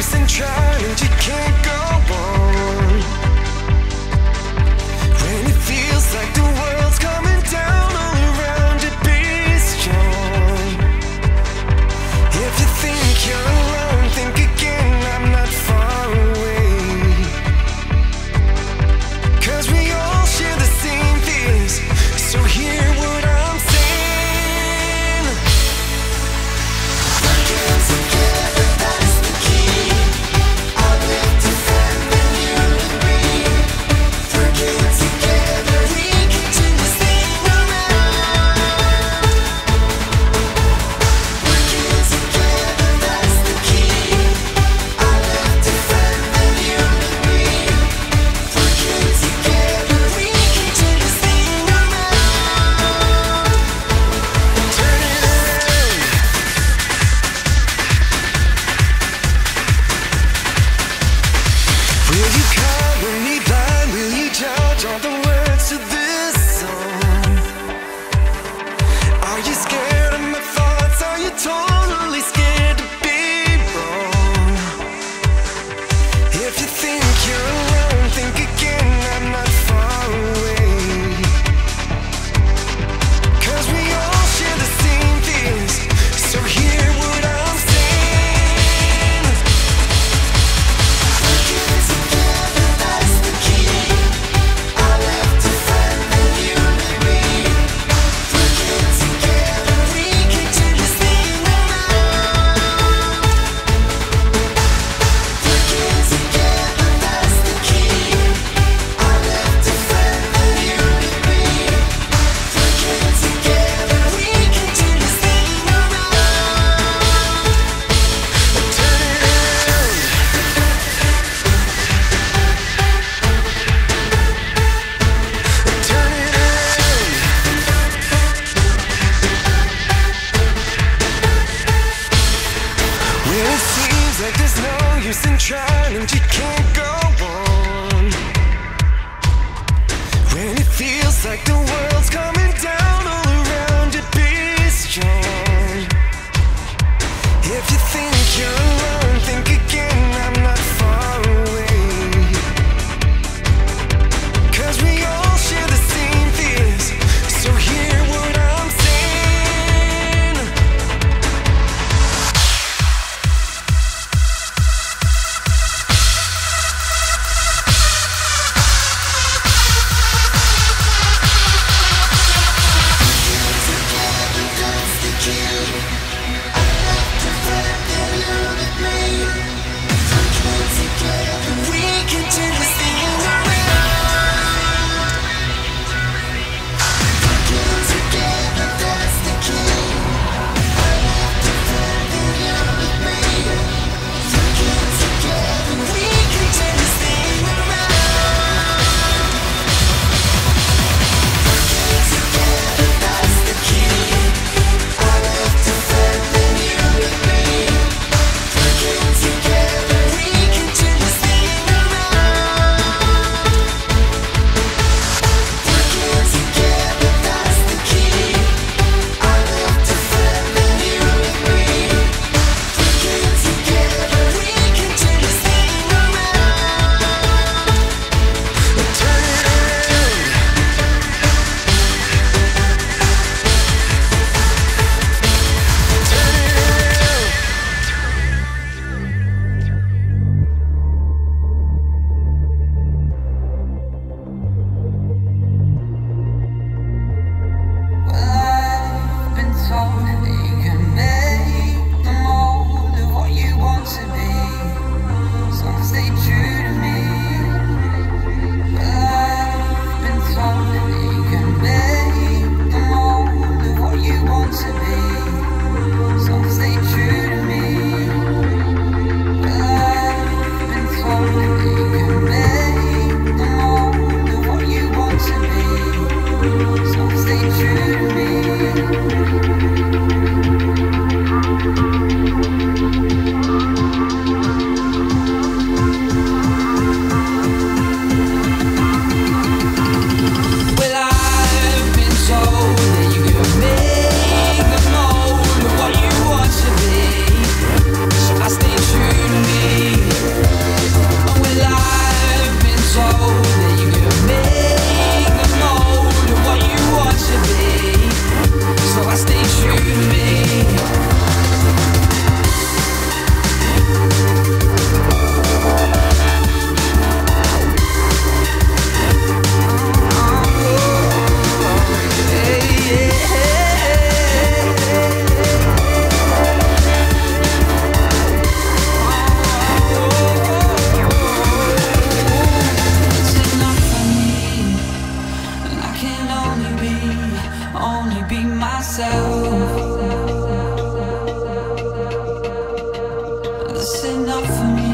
keeps on trying and you can't go on. When it feels like the world's coming down, all around you be strong. If you think you're alone, think again, I'm not far away. Cause we all share the same things, so hear what I'm saying. We're getting together, that is the key. I will defend and you and me. We're getting together, we can turn this thing around. We're getting together, that is the key. I will defend and you and me. We're getting together, we can turn this thing around. Turn it around. Will you cover me blind? Will you judge all the words to this song? Are you scared of my thoughts? Are you totally scared to be wrong? If you think you're alone, think again, I'm not far away. Cause we all share the same things, so hear what I'm saying. We're getting together, that is the key. I will defend and you and me. We're getting together, we can turn this thing around. We're getting together, that is the key. I will defend and you and me. We're getting together, we can turn this thing around. Turn it around. Turn it around. When it seems like there's no use in trying and you can't go on. When it feels like the world's coming down, all around you be strong. If you think you're alone, think again, I'm not far away. Cause we all share the same things, so hear what I'm saying. Together, that's the key. I love to find the unity. for me.